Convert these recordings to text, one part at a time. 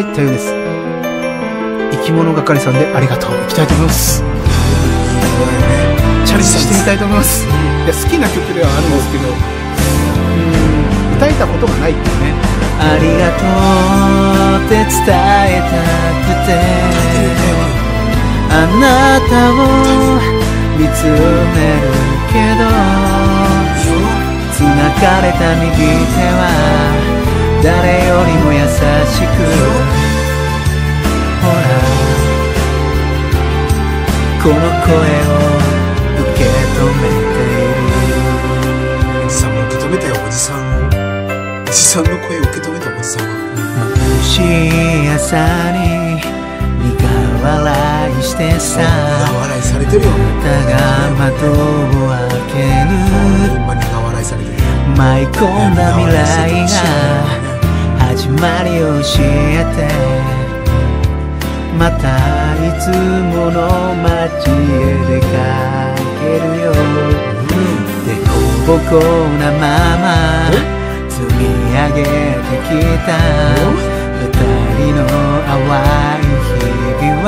入ったようです。生き物係さんでありがとう。行きたいと思います。チャレンジしてみたいと思います。いや、好きな曲ではあるんですけど、歌えたことがないっていうね。ありがとうって伝えたくて、あなたを見つめるけど、つながれた右手は誰よりも優しく、ほらこの声を受け止めている。おじさんも受け止めたよ。おじさんの声を受け止めた。おじさんは眩しい朝に苦笑いしてさ、苦笑いされてるよ。あなたが窓を開ける、ほんまに苦笑いされてる。舞い込んだ未来が始まりを教えて、またいつもの街へ出かけるよ。でこぼこなまま積み上げてきた二人の淡い日々は、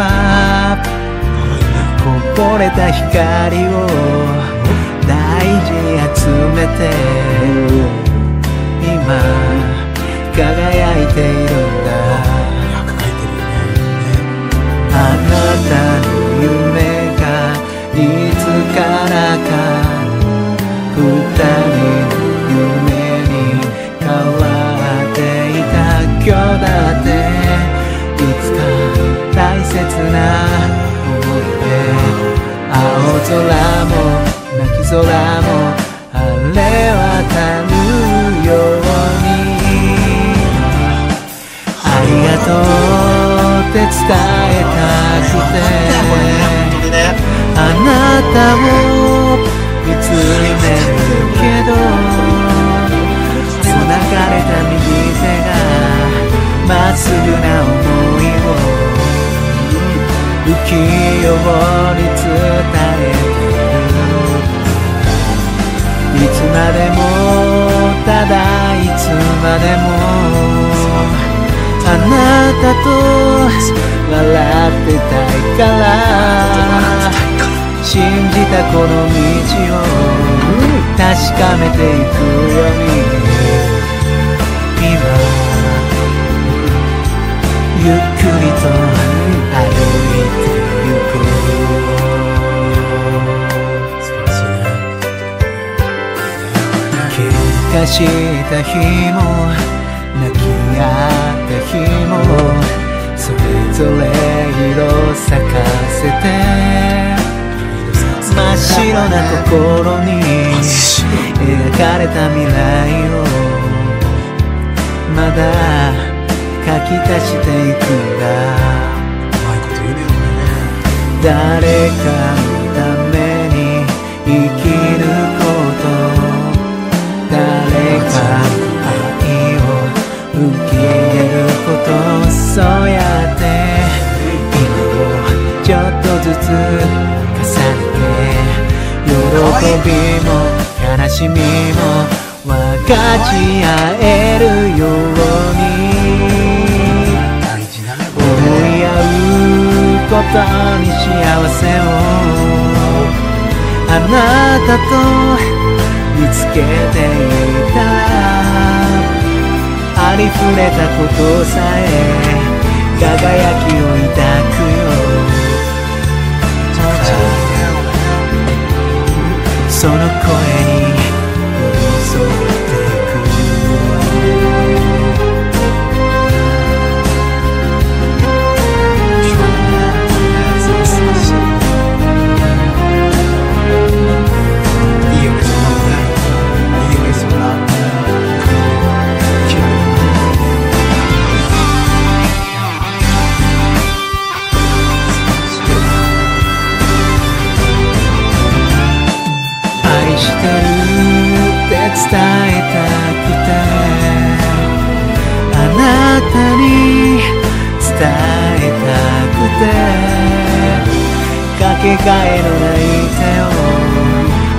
こぼれた光を大事に集めて今輝いているんだ。あなたの夢がいつからか二人の夢に変わっていた。今日だっていつか大切な思い出。青空も泣き空も晴れ渡るように。ありがとうって伝えたくて、あなたを見つめるけど、つながれた右手がまっすぐな想いを不器用に伝えてる。いつまでもただいつまでもあなたと笑ってたいから、信じたこの道を確かめていくように。今ゆっくりと歩いてゆく。喧嘩した日も泣き合った日も、それぞれ色咲かせて、真っ白な心に描かれた未来をまだ書き足していくんだ。誰かのために生きること、誰か受け入れること、そうやって今をちょっとずつ重ねて、喜びも悲しみも分かち合えるように。思い合うことに幸せをあなたと見つけていたら、ありふれたことさえ輝きを抱くよ。その声に寄り添っていく。いいよね、そんな。愛してるって伝えたくて、あなたに伝えたくて、かけがえのない手を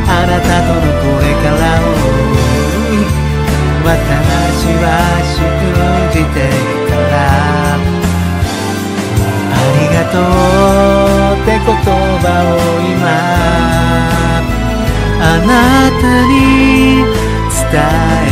あなたとのこれからを私は信じてるから。がとうって言葉を今あなたに伝え